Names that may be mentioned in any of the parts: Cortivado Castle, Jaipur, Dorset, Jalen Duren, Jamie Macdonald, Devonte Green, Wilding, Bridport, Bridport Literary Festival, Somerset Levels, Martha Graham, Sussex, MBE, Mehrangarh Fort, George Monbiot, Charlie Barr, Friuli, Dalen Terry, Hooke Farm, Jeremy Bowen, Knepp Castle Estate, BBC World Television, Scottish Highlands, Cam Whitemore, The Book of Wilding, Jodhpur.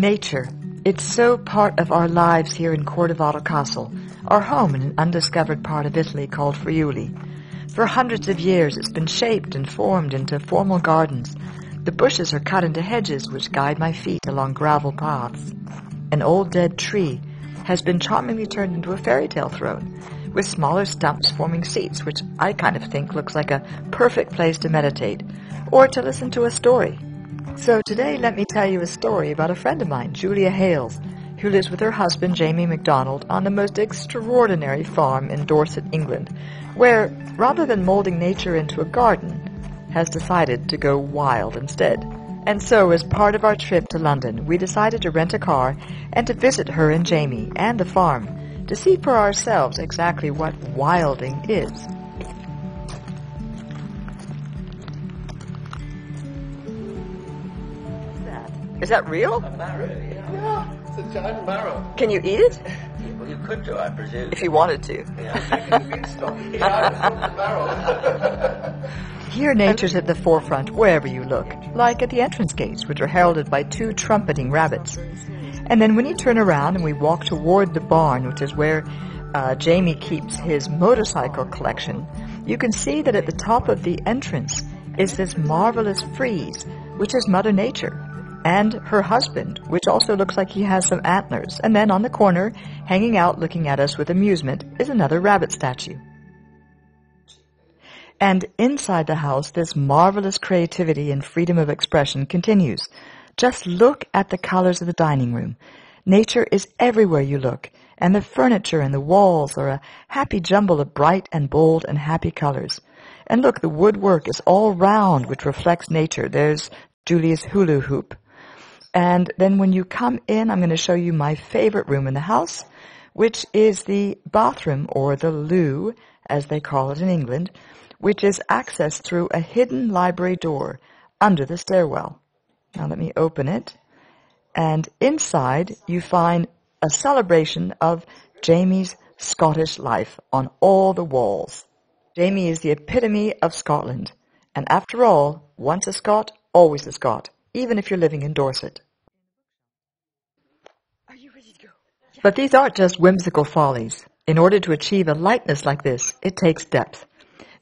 Nature. It's so part of our lives here in Cortivado Castle, our home in an undiscovered part of Italy called Friuli. For hundreds of years it's been shaped and formed into formal gardens. The bushes are cut into hedges which guide my feet along gravel paths. An old dead tree has been charmingly turned into a fairy tale throne, with smaller stumps forming seats, which I kind of think looks like a perfect place to meditate or to listen to a story. So today let me tell you a story about a friend of mine, Julia Hailes, who lives with her husband Jamie Macdonald on the most extraordinary farm in Dorset, England, where, rather than moulding nature into a garden, has decided to go wild instead. And so, as part of our trip to London, we decided to rent a car and to visit her and Jamie and the farm to see for ourselves exactly what wilding is. Is that real? A marrow, yeah. Yeah. It's a giant marrow. Can you eat it? Well, you could do, I presume. If you wanted to. Yeah, here nature's at the forefront wherever you look, like at the entrance gates, which are heralded by two trumpeting rabbits. And then when you turn around and we walk toward the barn, which is where Jamie keeps his motorcycle collection, you can see that at the top of the entrance is this marvelous frieze, which is Mother Nature. And her husband, which also looks like he has some antlers. And then on the corner, hanging out looking at us with amusement, is another rabbit statue. And inside the house, this marvelous creativity and freedom of expression continues. Just look at the colors of the dining room. Nature is everywhere you look, and the furniture and the walls are a happy jumble of bright and bold and happy colors. And look, the woodwork is all round, which reflects nature. There's Julia's hula hoop. And then when you come in, I'm going to show you my favorite room in the house, which is the bathroom, or the loo, as they call it in England, which is accessed through a hidden library door under the stairwell. Now let me open it. And inside you find a celebration of Jamie's Scottish life on all the walls. Jamie is the epitome of Scotland. And after all, once a Scot, always a Scot, even if you're living in Dorset. Are you ready to go? Yeah. But these aren't just whimsical follies. In order to achieve a lightness like this, it takes depth.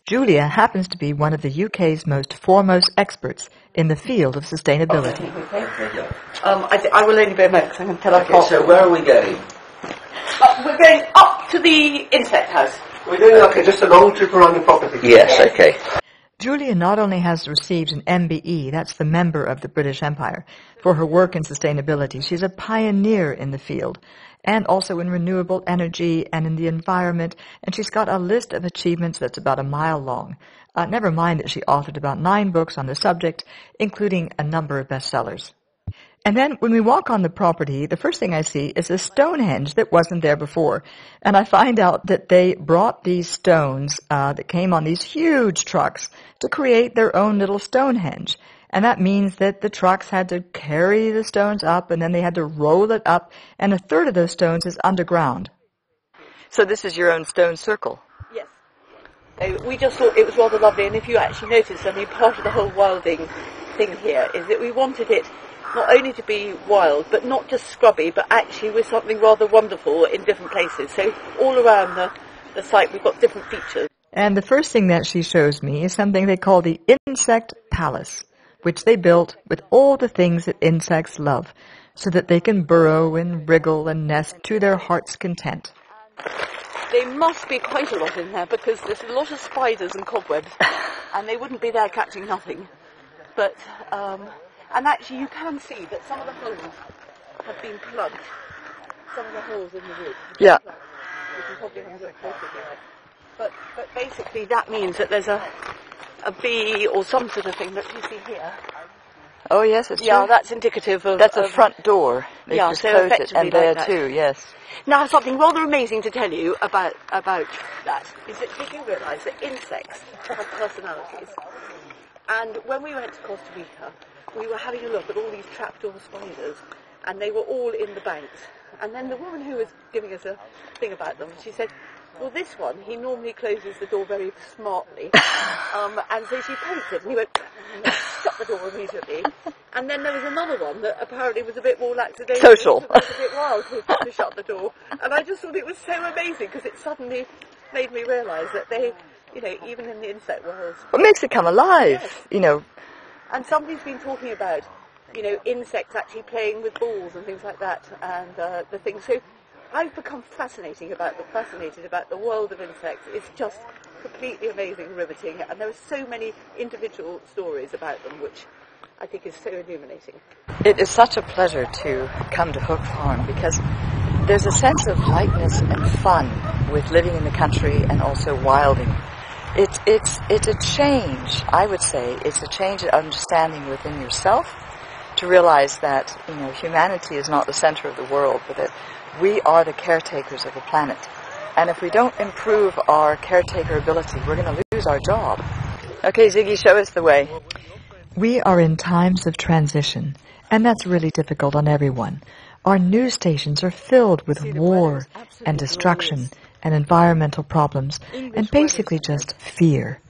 Julia happens to be one of the UK's most foremost experts in the field of sustainability. Okay. I will only be a moment because I can tell you. Okay, so where are we going? We're going up to the insect house. We're doing just a long trip around the property. Yes, okay. Julia not only has received an MBE, that's the member of the British Empire, for her work in sustainability. She's a pioneer in the field, and also in renewable energy and in the environment, and she's got a list of achievements that's about a mile long. Never mind that she authored about 9 books on the subject, including a number of bestsellers. And then when we walk on the property, the first thing I see is a Stonehenge that wasn't there before. And I find out that they brought these stones that came on these huge trucks to create their own little Stonehenge. And that means that the trucks had to carry the stones up, and then they had to roll it up, and a third of those stones is underground. So this is your own stone circle? Yes. We just thought it was rather lovely, and if you actually notice, I mean, part of the whole wilding thing here is that we wanted it not only to be wild, but not just scrubby, but actually with something rather wonderful in different places. So all around the site we've got different features. And the first thing that she shows me is something they call the Insect Palace, which they built with all the things that insects love, so that they can burrow and wriggle and nest to their heart's content. There must be quite a lot in there, because there's a lot of spiders and cobwebs, and they wouldn't be there catching nothing. But... and actually you can see that some of the holes have been plugged. Some of the holes in the roof. Yeah. You can probably have a closer there. But basically that means that there's a bee or some sort of thing that you see here. Oh yes, it's true. Yeah, that's indicative of... That's a front door. They just closed it, and there too, yes. Now something rather amazing to tell you about that is that did you realise that insects have personalities? And when we went to Costa Rica, we were having a look at all these trapdoor spiders, and they were all in the banks. And then the woman who was giving us a thing about them, she said, well, this one, he normally closes the door very smartly. And so she painted, and he went... shut the door immediately. And then there was another one that apparently was a bit more lackadaisical. Social. It was a bit wild to shut the door. And I just thought it was so amazing because it suddenly made me realise that they, you know, even in the insect world... What makes it come alive, yes. You know. And somebody's been talking about, you know, insects actually playing with balls and things like that and the thing. So I've become fascinated about the world of insects. It's just completely amazing, riveting. And there are so many individual stories about them, which I think is so illuminating. It is such a pleasure to come to Hooke Farm because there's a sense of lightness and fun with living in the country and also wilding. It's a change, I would say. It's a change of understanding within yourself to realize that, you know, humanity is not the center of the world, but that we are the caretakers of the planet. And if we don't improve our caretaker ability, we're going to lose our job. Okay, Ziggy, show us the way. We are in times of transition, and that's really difficult on everyone. Our news stations are filled with war and destruction and environmental problems and basically just fear.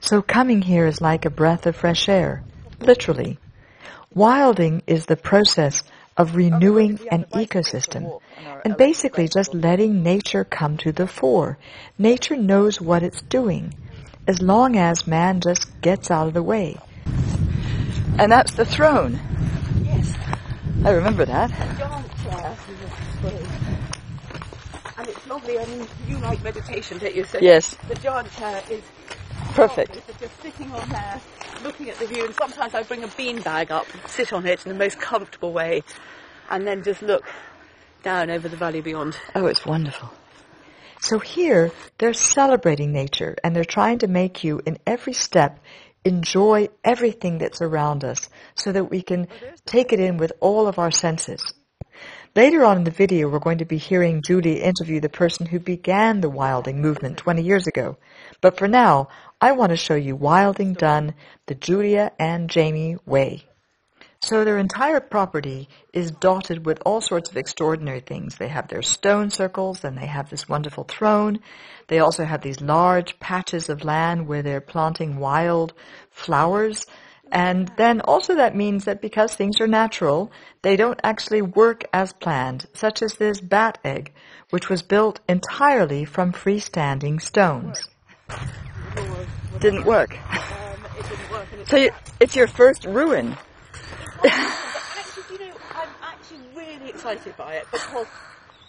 So coming here is like a breath of fresh air, literally. Wilding is the process of renewing an ecosystem and basically just letting nature come to the fore. Nature knows what it's doing as long as man just gets out of the way. And that's the throne. Yes. I remember that. And it's lovely. I mean, you like meditation, don't you? So yes. The giant chair is perfect. It's just sitting on there, looking at the view, and sometimes I bring a bean bag up, sit on it in the most comfortable way, and then just look down over the valley beyond. Oh, it's wonderful. So here, they're celebrating nature, and they're trying to make you, in every step, enjoy everything that's around us, so that we can take it in with all of our senses. Later on in the video, we're going to be hearing Julie interview the person who began the wilding movement 20 years ago. But for now, I want to show you wilding done the Julia and Jamie way. So their entire property is dotted with all sorts of extraordinary things. They have their stone circles, and they have this wonderful throne. They also have these large patches of land where they're planting wild flowers. And then also that means that because things are natural, they don't actually work as planned, such as this bat egg, which was built entirely from freestanding stones. Didn't work. It didn't work. So it's your first ruin. Actually, you know, I'm actually really excited by it because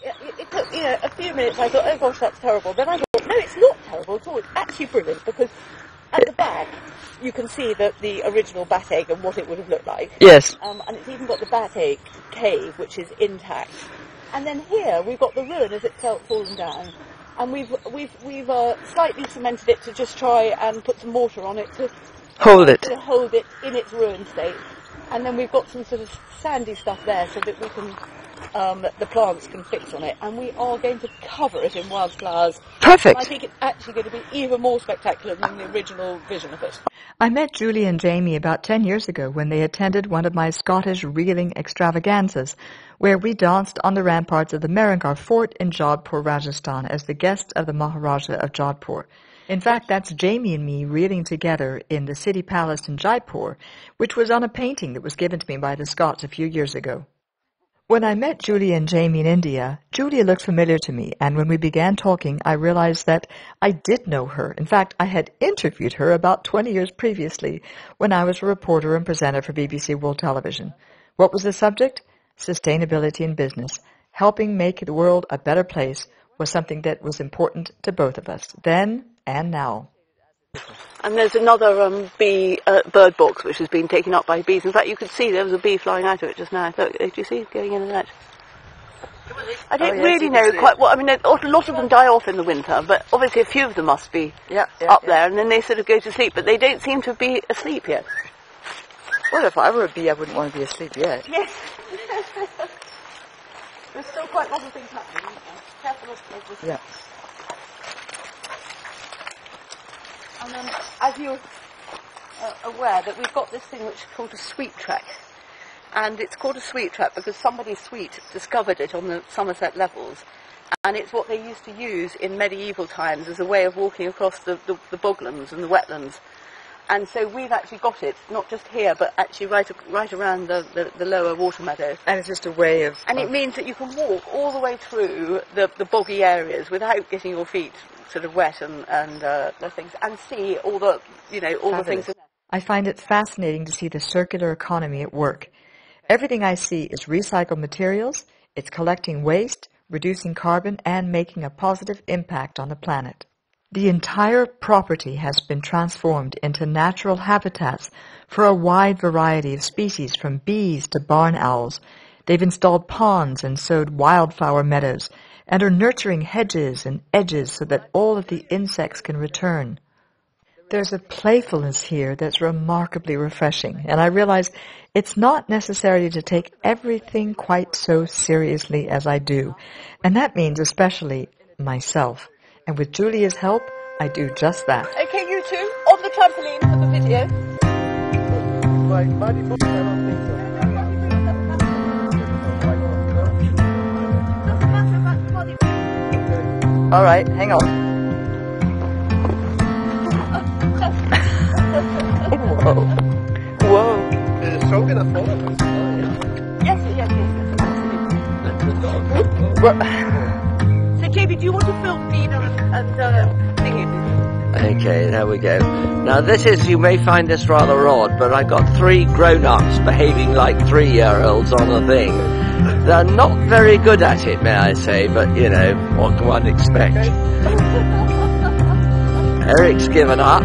it took, you know, a few minutes. I thought, oh gosh, that's terrible. Then I thought, no, it's not terrible at all. It's actually brilliant because at the back, you can see the original bat egg and what it would have looked like. Yes. And it's even got the bat egg cave, which is intact. And then here we've got the ruin as it's fallen down, and we've slightly cemented it to just try and put some mortar on it to hold it in its ruined state. And then we've got some sort of sandy stuff there so that we can, the plants can fix on it. And we are going to cover it in wildflowers. Perfect. I think it's actually going to be even more spectacular than the original vision of it. I met Julie and Jamie about 10 years ago when they attended one of my Scottish reeling extravaganzas, where we danced on the ramparts of the Mehrangarh Fort in Jodhpur, Rajasthan, as the guest of the Maharaja of Jodhpur. In fact, that's Jamie and me reeling together in the city palace in Jaipur, which was on a painting that was given to me by the Scots a few years ago. When I met Julia and Jamie in India, Julia looked familiar to me, and when we began talking, I realized that I did know her. In fact, I had interviewed her about 20 years previously when I was a reporter and presenter for BBC World Television. What was the subject? Sustainability in business. Helping make the world a better place was something that was important to both of us. Then... and now. And there's another bird box which has been taken up by bees. In fact, you could see there was a bee flying out of it just now. Look, did you see it going in and out? I don't really know quite what... I mean, a lot of them die off in the winter, but obviously a few of them must be up there, and then they sort of go to sleep, but they don't seem to be asleep yet. Well, if I were a bee, I wouldn't want to be asleep yet. Yes. There's still quite a lot of things happening. Careful of this. Yeah. And then, as you're aware, that we've got this thing which is called a sweet track. And it's called a sweet track because somebody sweet discovered it on the Somerset Levels. And it's what they used to use in medieval times as a way of walking across the boglands and the wetlands. And so we've actually got it, not just here, but actually right around the lower water meadow. And it's just a way of... And it means that you can walk all the way through the boggy areas without getting your feet sort of wet and the things, and see all the, you know, all Fabulous. The things. I find it fascinating to see the circular economy at work. Everything I see is recycled materials, it's collecting waste, reducing carbon, and making a positive impact on the planet. The entire property has been transformed into natural habitats for a wide variety of species, from bees to barn owls. They've installed ponds and sowed wildflower meadows and are nurturing hedges and edges so that all of the insects can return. There's a playfulness here that's remarkably refreshing, and I realize it's not necessary to take everything quite so seriously as I do, and that means especially myself. And with Julia's help, I do just that. Okay, you two, on the trampoline for the video. All right, hang on. Whoa. It's so good at falling. Yes. So, Jamie, do you want to film Dina and singing? Okay, there we go. Now, this is, you may find this rather odd, but I've got three grown-ups behaving like three-year-olds on a thing. They're not very good at it, may I say, but, you know, what can one expect? Eric's given up.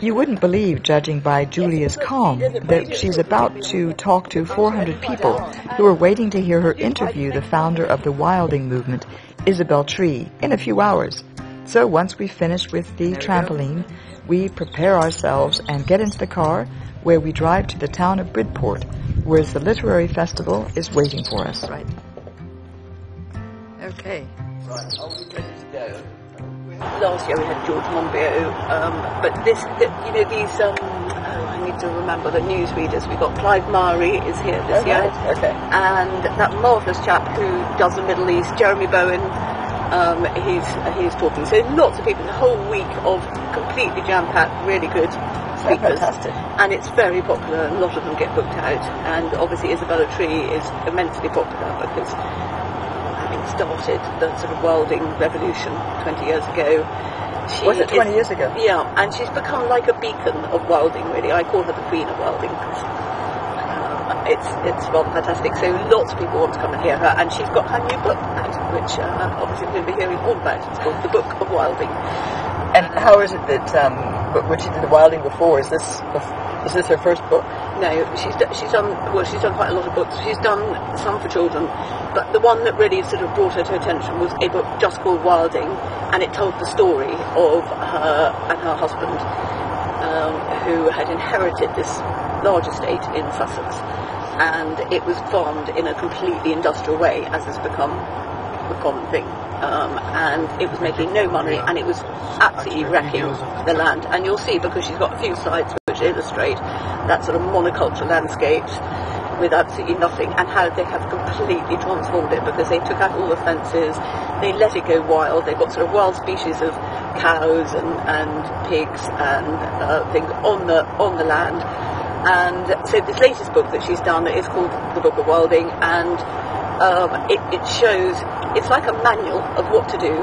You wouldn't believe, judging by Julia's calm, that she's about to talk to 400 people who are waiting to hear her interview the founder of the Wilding movement, Isabella Tree, in a few hours. So once we finish with the trampoline, we prepare ourselves and get into the car, where we drive to the town of Bridport, where the literary festival is waiting for us. Right. Okay. Right, are we ready to go? Last year we had George Monbiot, but this, you know, these, I need to remember the newsreaders. We've got Clive Mari is here this year. Okay. And that marvellous chap who does the Middle East, Jeremy Bowen, he's talking. So lots of people, the whole week of completely jam-packed, really good speakers. Fantastic. And it's very popular, a lot of them get booked out. And obviously Isabella Tree is immensely popular because started the sort of Wilding revolution 20 years ago. Was it 20 years ago? Yeah, and she's become like a beacon of Wilding, really. I call her the Queen of Wilding. It's rather fantastic. So lots of people want to come and hear her, and she's got her new book out, which obviously we're going to be hearing all about. It's called The Book of Wilding. And how is it that when she did the Wilding before, is this her first book? No, she's done quite a lot of books. She's done some for children, but the one that really sort of brought her to attention was a book just called Wilding, and it told the story of her and her husband, who had inherited this large estate in Sussex, and it was farmed in a completely industrial way, as has become the common thing. And it was making no money, and it was absolutely wrecking the land. And you'll see, because she's got a few slides which illustrate that sort of monoculture landscapes with absolutely nothing, and how they have completely transformed it, because they took out all the fences, they let it go wild, they've got sort of wild species of cows and pigs and things on the land. And so this latest book that she's done is called The Book of Wilding, and it shows, it's like a manual of what to do,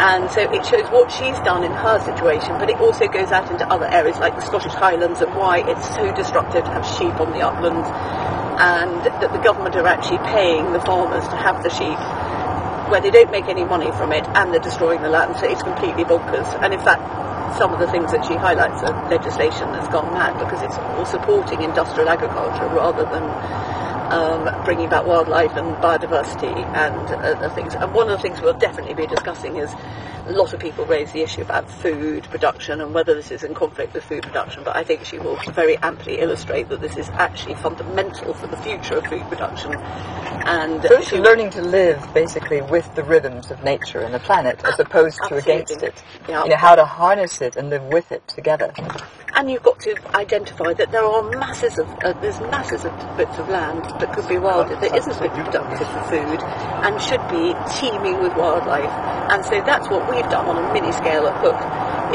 and so it shows what she's done in her situation, but it also goes out into other areas like the Scottish Highlands, and why it's so destructive to have sheep on the uplands, and that the government are actually paying the farmers to have the sheep where they don't make any money from it, and they're destroying the land, so it's completely bonkers. And in fact, some of the things that she highlights are legislation that's gone mad because it's all supporting industrial agriculture rather than bringing back wildlife and biodiversity and other things. And one of the things we'll definitely be discussing is a lot of people raise the issue about food production and whether this is in conflict with food production, but I think she will very amply illustrate that this is actually fundamental for the future of food production. And so she's learning to live basically with the rhythms of nature and the planet as opposed to against it. Yeah. You know, how to harness it and live with it together. And you've got to identify that there are masses of bits of land that could be wilded that isn't productive for food and should be teeming with wildlife. And so that's what we've done on a mini scale at Hooke,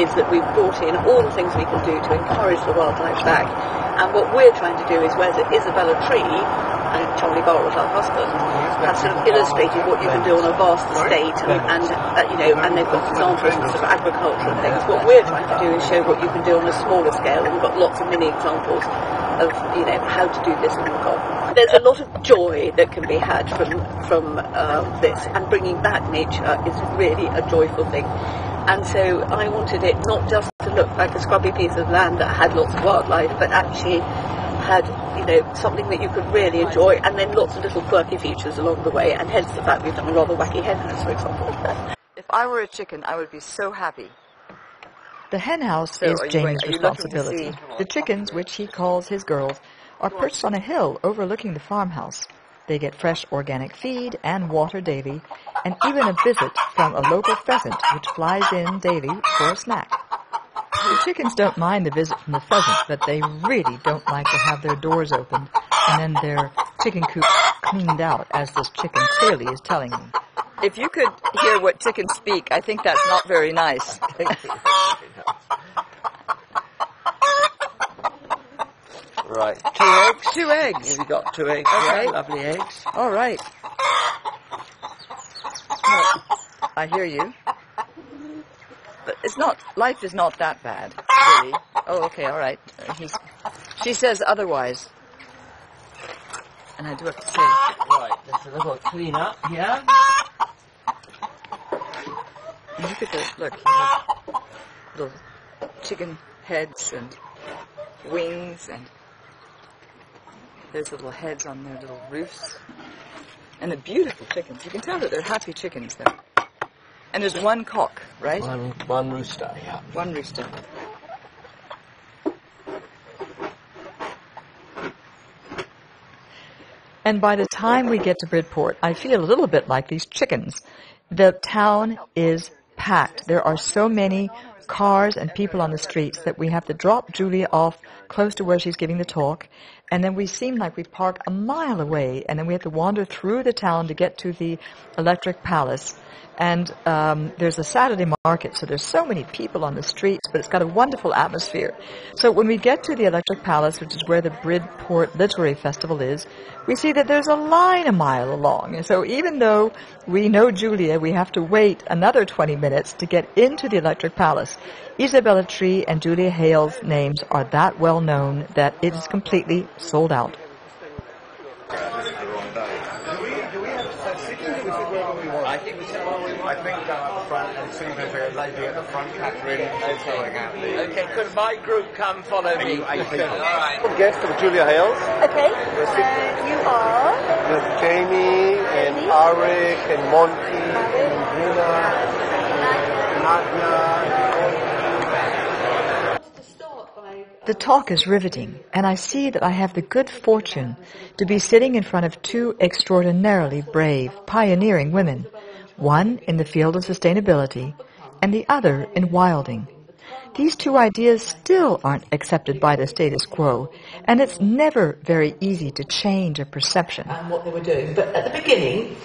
is that we've brought in all the things we can do to encourage the wildlife back. And what we're trying to do is, whereas Isabella Tree and Charlie Barr, her husband, have sort of illustrated what you can do on a vast estate, and they've got examples of sort of agriculture and things. What we're trying to do is show what you can do on a smaller scale, and we've got lots of mini examples of, you know, how to do this in the garden. There's a lot of joy that can be had from this, and bringing back nature is really a joyful thing. And so I wanted it not just to look like a scrubby piece of land that had lots of wildlife, but actually had, you know, something that you could really enjoy, and then lots of little quirky features along the way, and hence the fact we've done a rather wacky hen house, for example. If I were a chicken, I would be so happy. The hen house is Jamie's responsibility. The chickens, which he calls his girls, are perched on a hill overlooking the farmhouse. They get fresh organic feed and water daily, and even a visit from a local pheasant which flies in daily for a snack. The chickens don't mind the visit from the pheasant, but they really don't like to have their doors opened and then their chicken coops cleaned out, as this chicken clearly is telling me. If you could hear what chickens speak, I think that's not very nice. Right. 2 eggs. 2 eggs. You've got 2 eggs. Okay. Yeah, lovely eggs. All right. Well, I hear you. But it's not, life is not that bad, really. Oh, okay, all right. She says otherwise. And I do have to say... Right, there's a little clean-up here. Look at this, look. Little chicken heads and wings, and there's little heads on their little roofs. And the beautiful chickens. You can tell that they're happy chickens, though. And there's one cock, right? One rooster, yeah. One rooster. And by the time we get to Bridport, I feel a little bit like these chickens. The town is packed. There are so many cars and people on the streets that we have to drop Julia off close to where she's giving the talk, and then we seem like we park a mile away, and then we have to wander through the town to get to the Electric Palace. And there's a Saturday market, so there's so many people on the streets, but it's got a wonderful atmosphere. So when we get to the Electric Palace, which is where the Bridport Literary Festival is, we see that there's a line a mile along. And so even though we know Julia, we have to wait another 20 minutes to get into the Electric Palace. Isabella Tree and Julia Hailes' names are that well known that it is completely sold out. I think down at the front, and seems to be a lady at the front, Catherine, is throwing out the... Okay, could my group come follow me? Alright. I'm a guest of Julia Hailes. Okay. You are? There's Jamie, and Arik, and Monty, and Bruna, and Nadia. The talk is riveting, and I see that I have the good fortune to be sitting in front of 2 extraordinarily brave, pioneering women. One in the field of sustainability, and the other in wilding. These 2 ideas still aren't accepted by the status quo, and it's never very easy to change a perception. And what they were doing, but at the beginning,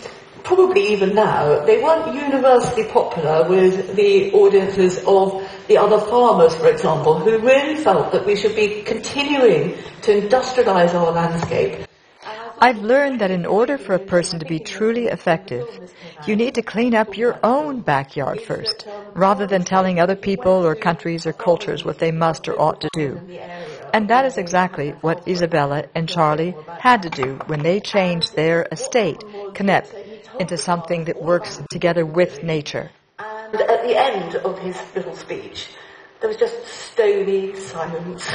probably even now, they weren't universally popular with the audiences of the other farmers, for example, who really felt that we should be continuing to industrialise our landscape. I've learned that in order for a person to be truly effective, you need to clean up your own backyard first, rather than telling other people or countries or cultures what they must or ought to do. And that is exactly what Isabella and Charlie had to do when they changed their estate, Knepp, into something that works together with nature. And at the end of his little speech, there was just stony silence.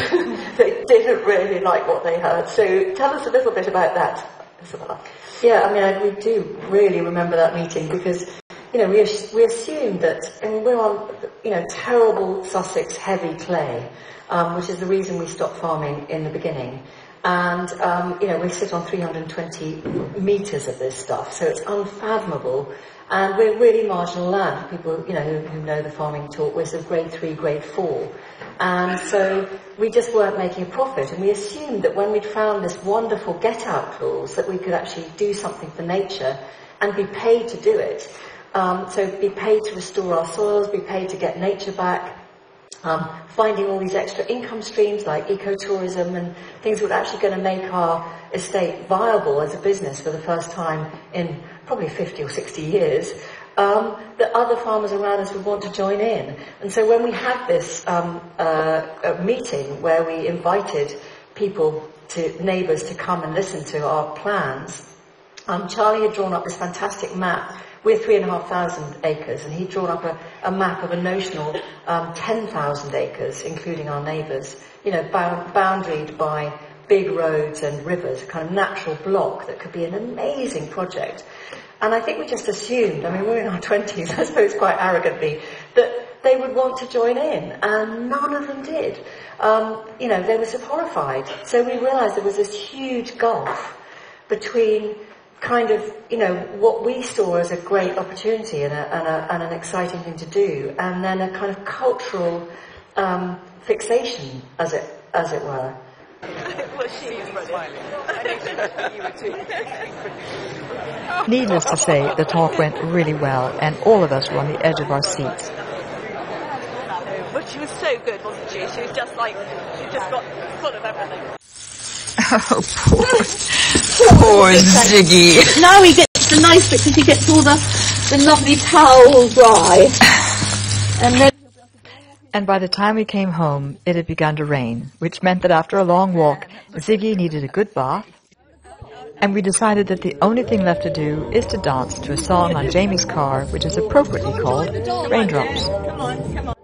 They didn't really like what they heard. So tell us a little bit about that. Yeah, I mean, we do really remember that meeting because, you know, we assumed that, I mean, we're on, you know, terrible Sussex heavy clay, which is the reason we stopped farming in the beginning. And, you know, we sit on 320 metres of this stuff, so it's unfathomable. And we're really marginal land, people, you know, who know the farming talk. We're sort of grade 3, grade 4. And so we just weren't making a profit, and we assumed that when we'd found this wonderful get-out clause that we could actually do something for nature and be paid to do it. So be paid to restore our soils, be paid to get nature back, finding all these extra income streams like ecotourism and things that were actually going to make our estate viable as a business for the first time in probably 50 or 60 years. That other farmers around us would want to join in. And so when we had this meeting where we invited people, neighbours, to come and listen to our plans, Charlie had drawn up this fantastic map. We're 3,500 acres, and he'd drawn up a map of a notional 10,000 acres, including our neighbours, you know, boundaried by big roads and rivers, a kind of natural block that could be an amazing project. And I think we just assumed, I mean, we're in our 20s, I suppose, quite arrogantly, that they would want to join in, and none of them did. You know, they were sort of horrified. So we realised there was this huge gulf between kind of, you know, what we saw as a great opportunity and an exciting thing to do, and then a kind of cultural fixation, as it were. Well, she's smiling. I think you were too. Needless to say, the talk went really well, and all of us were on the edge of our seats. But she was so good, wasn't she? She was just like, she just got full of everything. Oh, poor Ziggy. Now he gets the nice bit because he gets all the lovely towel dry. And by the time we came home, it had begun to rain, which meant that after a long walk, Ziggy needed a good bath, and we decided that the only thing left to do is to dance to a song on Jamie's car, which is appropriately called Raindrops. Come on, come on. Come on.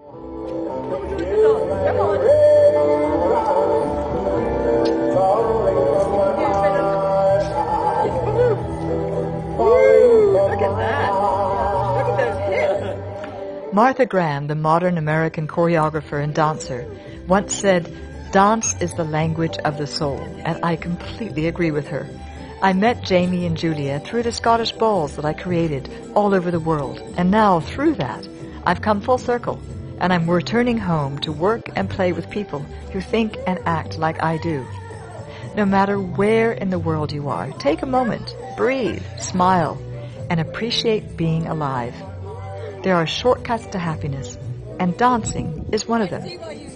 Martha Graham, the modern American choreographer and dancer, once said, "Dance is the language of the soul," and I completely agree with her. I met Jamie and Julia through the Scottish balls that I created all over the world, and now through that, I've come full circle, and I'm returning home to work and play with people who think and act like I do. No matter where in the world you are, take a moment, breathe, smile, and appreciate being alive. There are shortcuts to happiness, and dancing is one of them.